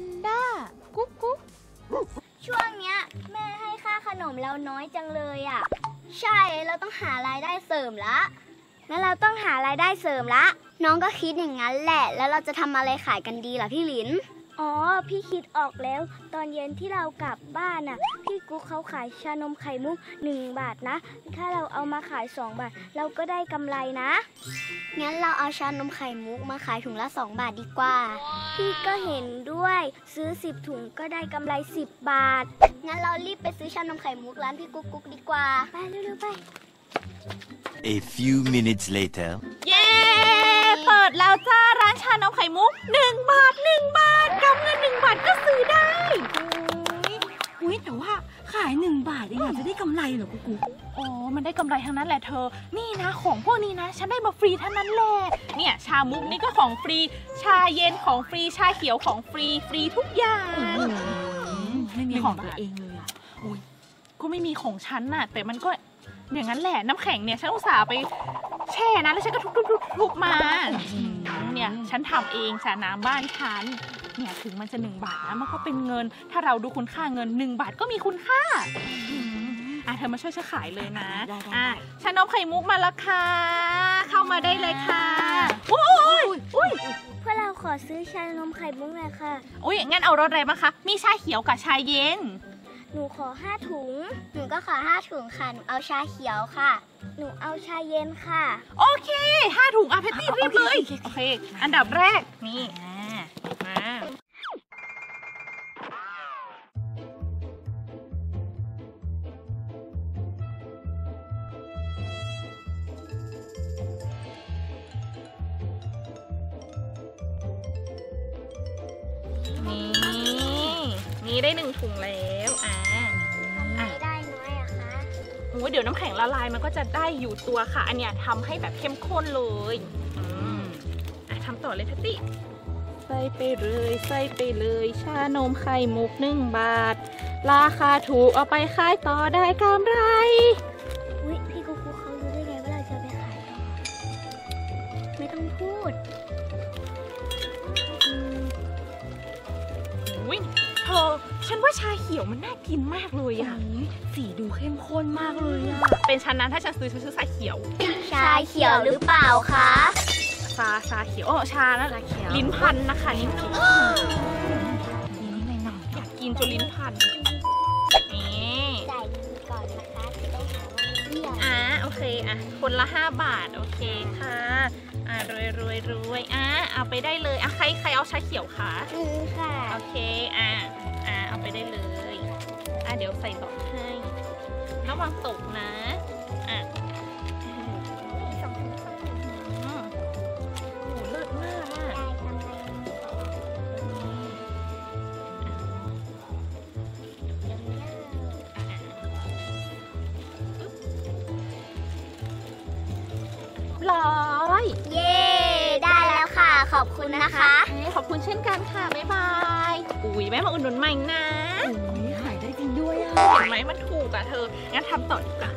นด้ากุ๊กกุ๊กช่วงเนี้ยแม่ให้ค่าขนมเราน้อยจังเลยอ่ะใช่เราต้องหารายได้เสริมละงั้นเราต้องหารายได้เสริมละน้องก็คิดอย่างนั้นแหละแล้วเราจะทำอะไรขายกันดีล่ะพี่ลินอ๋อพี่คิดออกแล้วตอนเย็นที่เรากลับบ้านน่ะพี่กุ๊กเขาขายชานมไข่มุก1บาทนะถ้าเราเอามาขาย2บาทเราก็ได้กำไรนะงั้นเราเอาชานมไข่มุกมาขายถุงละ2บาทดีกว่าพี่ก็เห็นด้วยซื้อ10ถุงก็ได้กำไร10บาทงั้นเรารีบไปซื้อชานมไข่มุกร้านพี่กุ๊กกุ๊กดีกว่าไปเร็วๆไป A few minutes later เย้เปิดแล้วจ้าร้านชานมไข่มุก1 บาทกับเงิน1 บาทก็ซื้อได้อุ้ยแต่ว่าขาย1 บาทเองจะได้กำไรเหรอกุ๊กกุ๊กอ๋อมันได้กำไรทั้งนั้นแหละเธอนี่นะของพวกนี้นะฉันได้มาฟรีทั้งนั้นแหละเนี่ยชามุกนี่ก็ของฟรีชาเย็นของฟรีชาเขียวของฟรีฟรีทุกอย่างไม่มีของตัวเองเลยอุ้ยก็ไม่มีของฉันน่ะแต่มันก็อย่างนั้นแหละน้ำแข็งเนี่ยฉันอุตส่าห์ไปแช่นะแล้วฉันก็ทุบมาเนี่ยฉันทำเองสระน้ำบ้านฉันเนี่ยถึงมันจะ1 บาทนะมันก็เป็นเงินถ้าเราดูคุณค่าเงิน1 บาทก็มีคุณค่าเธอมาช่วยฉันขายเลยนะชานมไข่มุกมาแล้วค่ะเข้ามาได้เลยค่ะอุ้ยเพื่อเราขอซื้อชานมไข่มุกหน่อยค่ะอุ้ยงั้นเอารสอะไรบ้างคะมีชาเขียวกับชาเย็นหนูขอ5 ถุงหนูก็ขอ5 ถุงค่ะหนูเอาชาเขียวค่ะหนูเอาชาเย็นค่ะโอเค5 ถุงอ่ะเพตตี้รีบเลยโอเคอันดับแรกนี่มานี่ได้1 ถุงแล้วเดี๋ยวน้ำแข็งละลายมันก็จะได้อยู่ตัวค่ะอันเนี้ยทำให้แบบเข้มข้นเลยทำต่อเลยพี่ติใส่ไปเลยชานมไข่มุก1 บาทราคาถูกเอาไปขายต่อได้กำไรอุ๊ยพี่กุ๊กเขารู้ได้ไงว่าเราจะไปขายต่อไม่ต้องพูดอุ๊ยเธอฉันว่าชาเขียวมันน่ากินมากเลยอ่ะสีดูเข้มข้นมากเลยอ่ะเป็นฉันนะถ้าฉันซื้อชาเขียวชาเขียวหรือเปล่าคะชาเขียวชาแล้วลิ้นพันนะคะนิดนึงนี่หน่อยอยากกินจนลิ้นพันนี่จ่ายก่อนนะคะจะได้หาว่าเบี้ยโอเคอ่ะคนละ5 บาทโอเคค่ะรวยเอาไปได้เลยอ่ะใครเอาชาเขียวคะค่ะโอเคเอาไปได้เลยเดี๋ยวใส่ต่อให้ระวังตกนะโหเลิศมาก100เย้ได้แล้วค่ะขอบคุณนะคะขอบคุณเช่นกันค่ะบ๊ายบายอุ้ยแม่มาอุ่นหนุนใหม่นะขายได้จริงด้วยอ่ะเห็นไหมมันถูกอ่ะเธองั้นทำต่อดีกว่า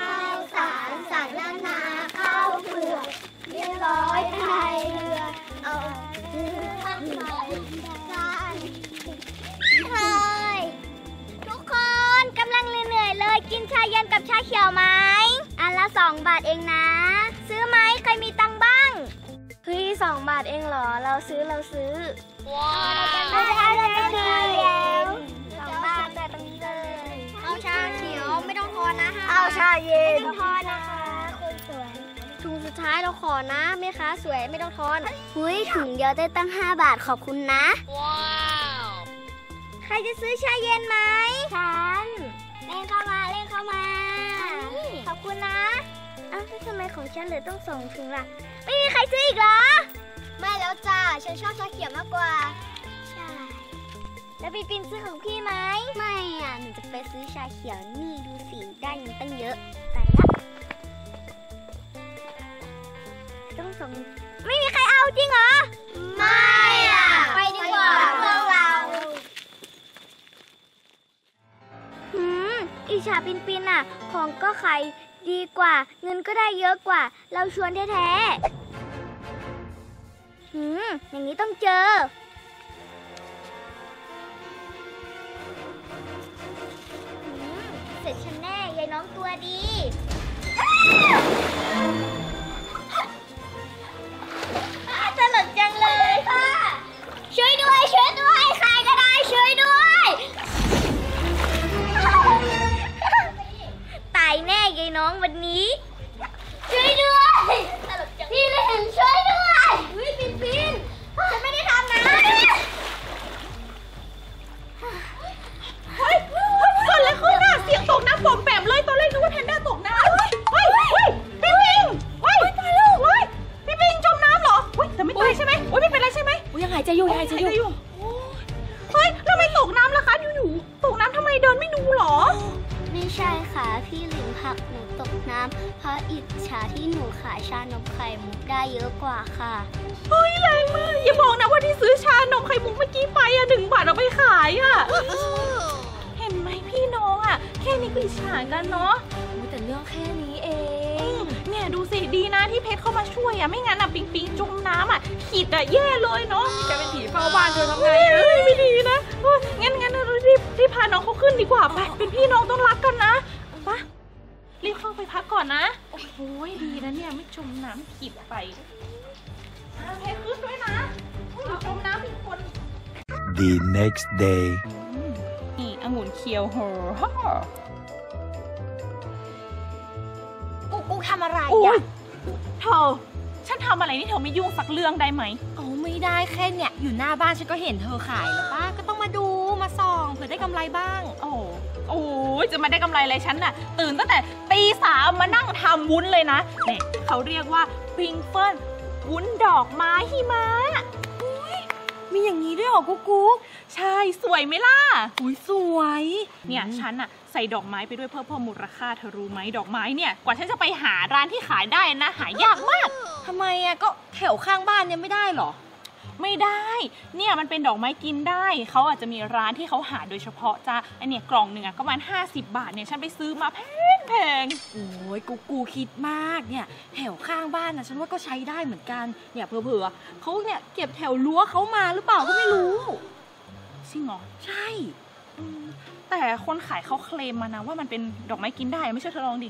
ข้าวสารสักนานาข้าวเปลือกเรียบร้อยไทยเรือเอาข้าวใส่กันเฮ้ยทุกคนกำลังเหนื่อยเลยกินชาเย็นกับชาเขียวไหมอันละ2 บาทเองนะซื้อไหมใครมีตังค์บ้างเฮ้ย2 บาทเองเหรอเราซื้อว้าวได้แล้ว2 บาทแต่ตรงนี้เลยเอาชาเขียวไม่ต้องทอนนะเอาชาเย็นไม่ต้องทอนนะคะคนสวยถุงสุดท้ายเราขอนะแม่ค้าสวยไม่ต้องทอนหุ้ยถุงเดียวได้ตั้ง5 บาทขอบคุณนะว้าวใครจะซื้อชาเย็นไหมฉันเล่นเข้ามาขอบคุณนะอ้าวทำไมของฉันเหลือต้อง2 ถุงล่ะไม่มีใครซื้ออีกเหรอไม่แล้วจ้าฉันชอบชาเขียวมากกว่าใช่แล้วพี่ปิ่นซื้อของพี่ไหมไม่อ่ะหนูจะไปซื้อชาเขียวนี่ดูสิได้เงินตั้งเยอะไปละต้องส่งไม่มีใครเอาจริงเหรอไม่อ่ะไปดีกว่าพวกเราอิจฉาปิ่นอ่ะของก็ขายดีกว่าเงินก็ได้เยอะกว่าเราชวนแท้ อย่างนี้ต้องเจอเสร็จฉันแน่ยายน้องตัวดีตลกจังเลยค่ะช่วยด้วยใครก็ได้ช่วยด้วยตายแน่ยายน้องวันนี้ช่วยด้วยพี่เห็นช่วยด้วยปินฉันไม่ได้ทำนะเฮ้ยส่วนอะไรขึ้นน่ะเสียงตกน้ำปอมแปมเลยตอนแรกนึกว่าแพนด้าตกน้ำหายใจอยู่หายใจอยู่เฮ้ยทำไมตกน้ำล่ะคะอยู่ๆตกน้ำทำไมเดินไม่ดูหรอไม่ใช่ค่ะพี่ลิงผักหนูตกน้ำเพราะอิจฉาที่หนูขายชานมไข่มุกได้เยอะกว่าค่ะเฮ้ยแรงมากอย่าบอกนะว่าที่ซื้อชานมไข่มุกเมื่อกี้ไปอ่ะ1 บาทเอาไปขายอ่ะเห็นไหมพี่น้องอ่ะแค่นี้ก็อิจฉากันเนาะแต่เรื่องแค่นี้เองเนี่ยดูสิดีนะที่เพชรเข้ามาช่วยอ่ะไม่งั้นอ่ะปิงจมน้ำอ่ะขีดอ่ะแย่เลยเนาะแกเป็นผีเฝ้าบ้านเธอทำไงไม่ดีนะงั้นเรารีบพาน้องเขาขึ้นดีกว่าไปเป็นพี่น้องต้องรักกันนะปะรีบเข้าไปพักก่อนนะโอ้โหดีนะเนี่ยไม่จมน้ำขีดไปเพชรขึ้นด้วยนะจมน้ำอีกคน The next day นี่องุ่นเคียวโหกูทำอะไรอ่ะเธอฉันทำอะไรนี่เธอไม่ยุ่งสักเรื่องได้ไหมเอาไม่ได้แค่เนี่ยอยู่หน้าบ้านฉันก็เห็นเธอขายแล้วป้าก็ต้องมาดูมาส่องเผื่อได้กำไรบ้างโอ้จะมาได้กำไรอะไรฉันน่ะตื่นตั้งแต่ตี 3มานั่งทำวุ้นเลยนะเนี่ยเขาเรียกว่าปิงเฟิลวุ้นดอกไม้หิมะมีอย่างนี้ด้วยหรอกุ๊กใช่สวยไหมล่ะอุ้ยสวยเนี่ยฉันอะใส่ดอกไม้ไปด้วยเพื่อเพิ่มมูลค่าเธอรู้ไหมดอกไม้เนี่ยกว่าฉันจะไปหาร้านที่ขายได้นะหายากมากทำไมอะก็แถวข้างบ้านเนี่ยไม่ได้หรอไม่ได้เนี่ยมันเป็นดอกไม้กินได้เขาอาจจะมีร้านที่เขาหาโดยเฉพาะจ้าอันเนี้ยกล่องหนึ่งอะก็ประมาณ50 บาทเนี่ยฉันไปซื้อมาแพงโอ้ยกูคิดมากเนี่ยแถวข้างบ้านนะฉันว่าก็ใช้ได้เหมือนกันเนี่ยเผื่อเขาเนี่ยเก็บแถวรั้วเขามาหรือเปล่าก็ไม่รู้จริงเหรอใช่แต่คนขายเขาเคลมมานะว่ามันเป็นดอกไม้กินได้ไม่เชื่อเธอลองดิ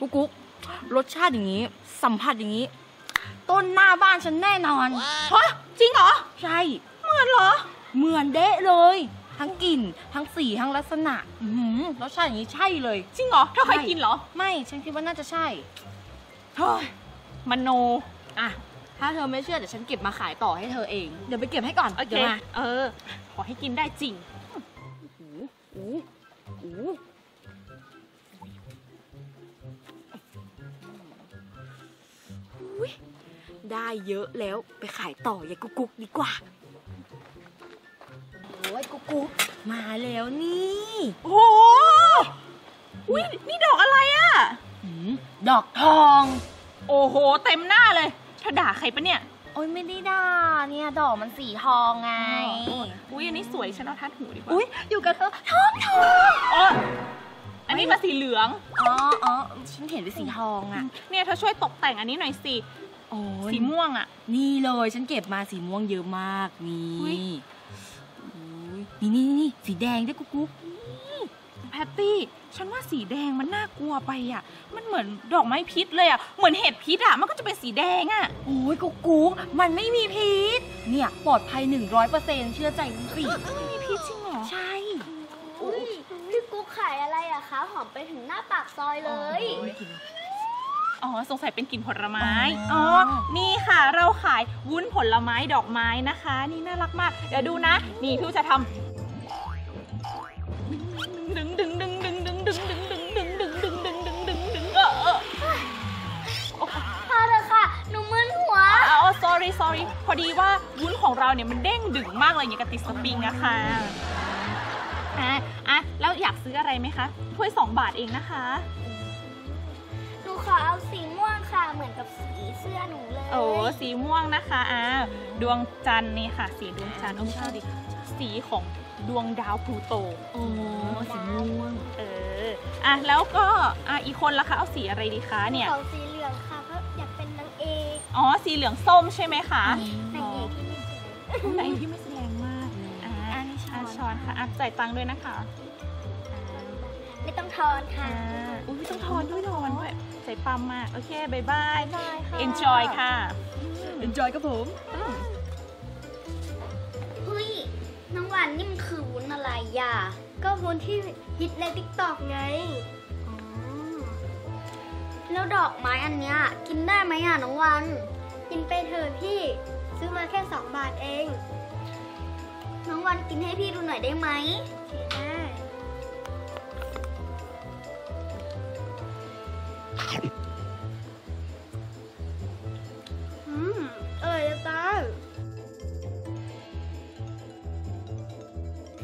กุ๊กรสชาติอย่างนี้สัมผัสอย่างนี้ต้นหน้าบ้านฉันแน่นอนฮะจริงเหรอใช่เหมือนเหรอเหมือนเดะเลยทั้งกลิ่นทั้งสีทั้งลักษณะรสชาติอย่างนี้ใช่เลยจริงเหรอเธอเคยกินเหรอไม่ฉันคิดว่าน่าจะใช่เฮ้ยมโนอ่ะถ้าเธอไม่เชื่อเดี๋ยวฉันเก็บมาขายต่อให้เธอเองเดี๋ยวไปเก็บให้ก่อนเดี๋ยวมาขอให้กินได้จริงโอ้โหได้เยอะแล้วไปขายต่อยายกุ๊กดีกว่าโอ้ยกุ๊กมาแล้วนี่โอ้ยนี่ดอกอะไรอ่ะดอกทองโอ้โหเต็มหน้าเลยเธอด่าใครปะเนี่ยโอ้ยไม่ได้ด่าเนี่ยดอกมันสีทองไงอุ้ยอันนี้สวยฉันเอาทัดหูดีกว่าอุ้ยอยู่กับเธอทองอันนี้มาสีเหลืองอ๋อฉันเห็นเป็นสีทองอ่ะเนี่ยเธอช่วยตกแต่งอันนี้หน่อยสิสีม่วงอ่ะนี่เลยฉันเก็บมาสีม่วงเยอะมากนี่สีแดงด้วยกุ๊กแพตตี้ฉันว่าสีแดงมันน่ากลัวไปอ่ะมันเหมือนดอกไม้พิษเลยอ่ะเหมือนเห็ดพิษอ่ะมันก็จะเป็นสีแดงอ่ะโอ้ยกุ๊กมันไม่มีพิษเนี่ยปลอดภัย 100% เชื่อใจคุณสิไม่มีพิษจริงเหรอใช่พี่กุ๊กขายอะไรอ่ะคะหอมไปถึงหน้าปากซอยเลยอ๋อสงสัยเป็นกลิ่นผลไม้อ๋อนี่ค่ะเราขายวุ้นผลไม้ดอกไม้นะคะนี่น่ารักมากเดี๋ยวดูนะนี่พี่จะทำดึงพอเถอะค่ะหนูมึนหัวsorry พอดีว่าวุ้นของเราเนี่ยมันเด้งดึงมากเลยอย่างกระติกสปริงนะคะแล้วอยากซื้ออะไรไหมคะถ้วย2 บาทเองนะคะขอเอาสีม่วงค่ะเหมือนกับสีเสื้อหนูเลยโอ้สีม่วงนะคะดวงจันทร์นี่ค่ะสีดวงจันทร์ไม่ใช่สีของดวงดาวพลูโตโอ้สีม่วง อ่ะแล้วก็อีกคนละคะเอาสีอะไรดีคะเนี่ยของสีเหลืองค่ะเพราะอยากเป็นนางเอกอ๋อสีเหลืองส้มใช่ไหมคะนางเอกที่ไม่สวยนางเอกที่ไม่แสดงมากอันนี้ช้อนค่ะอัดจ่ายตังค์ด้วยนะคะไม่ต้องทอนค่ะอุ้ยไม่ต้องทอนด้วยทอนด้วยใจปั๊มมากโอเคบายบาย enjoy ค่ะ enjoy ครับผมเฮ้ยน้องหวานนี่มันคือวุ้นอะไรอ่ะก็วุ้นที่ฮิตใน TikTok ไงแล้วดอกไม้อันเนี้ยกินได้ไหมอ่ะน้องวันกินไปเถอะพี่ซื้อมาแค่2 บาทเองน้องวันกินให้พี่ดูหน่อยได้ไหมได้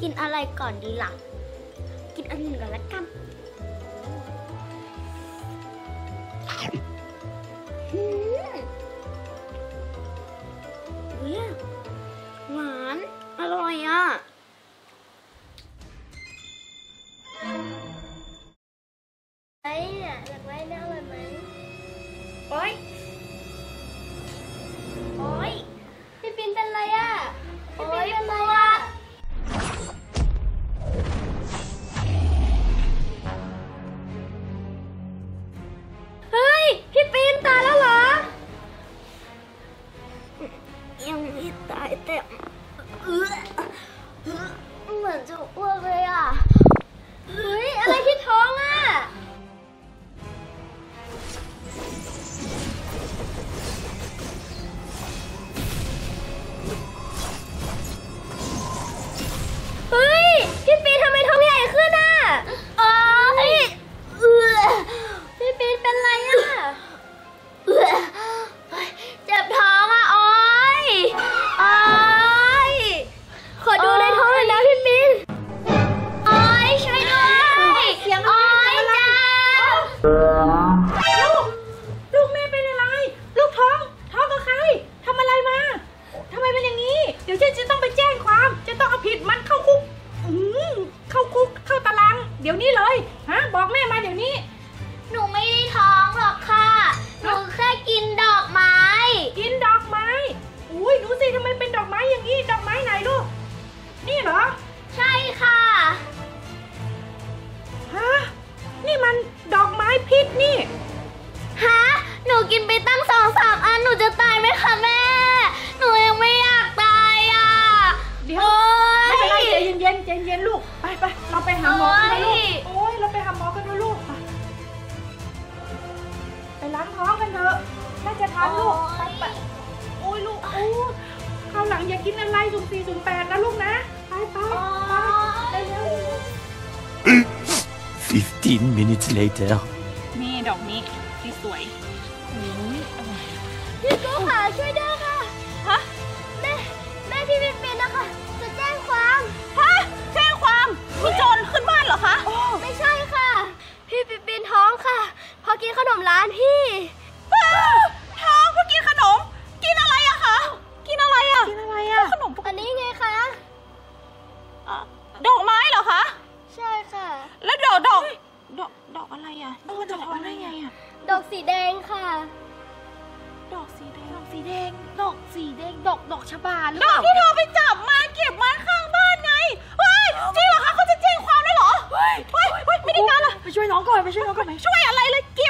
กินอะไรก่อนดีล่ะกินอันอื่นก่อนละกันหวานอร่อยอ่ะไอ้เนี่ยอยากไว้เนี่ยอร่อยไหมโอ๊ยโอ๊ยพี่ปิ่นเป็นไรอ่ะโอ๊ยเป็นไรอ่ะเหมือนจะอ้วกเลยอ่ะเฮ้ยอะไรที่ท้องอ่ะเฮ้ยพี่ปีทำไมท้องใหญ่ขึ้นอ่ะอ๋อพี่ปีเป็นไรอ่ะเจ็บท้องอ่ะอ๋อลูกแม่เป็นอะไรลูกท้องกับใครทำอะไรมาทำไมเป็นอย่างนี้เดี๋ยวฉันจะต้องไปแจ้งความจะต้องเอาผิดมันเข้าคุกเข้าตารางเดี๋ยวนี้เลยฮะบอกแม่มาเดี๋ยวนี้หนูไม่ได้ท้องหรอกค่ะหนูแค่กินดอกไม้อุ้ยดูสิทำไมเป็นดอกไม้อย่างนี้ดอกไม้ไหนลูกนี่เหรอใช่ค่ะฮะนี่มันดอกไม้พิษนี่ฮะหนูกินไปตั้ง2-3 อันหนูจะตายไหมคะแม่หนูยังไม่อยากตายอ่ะเดี๋ยวไม่เป็นไรใจเย็นๆใจเย็นลูกไปเราไปหาหมอกันนะลูกโอ้ยเราไปหาหมอกันนะลูกไปล้างท้องกันเถอะน่าจะทันลูกไปโอ้ยลูกโอ้ข้าวหลังอย่ากินอะไรสุ่ม 4 สุ่ม 8นะลูกนะไปเร็ว15 minutes later นี่ดอกนี้ที่สวยพี่โก้ค่ะช่วยด้วยค่ะฮะแม่พี่เป็นนะคะจะแจ้งความฮะแจ้งความมีโจรขึ้นบ้านเหรอคะไม่ใช่ค่ะพี่เป็นท้องค่ะพอกินขนมร้านพี่ท้องพอกินขนมกินอะไรอะคะกินอะไรอะขนมอันนี้ไงคะดอกไม้เหรอคะใช่ค่ะแล้วดอกอะไรอ่ะดอกอะไรอ่ะดอกสีแดงค่ะดอกชบาหรือเปล่าดอกที่เธอไปจับมาเก็บมาข้างบ้านไงเฮ้ยจริงเหรอคะเขาจะแจ้งความได้เหรอเฮ้ยไม่ได้การละไปช่วยน้องก่อนไปช่วยอะไรเลยเก็บ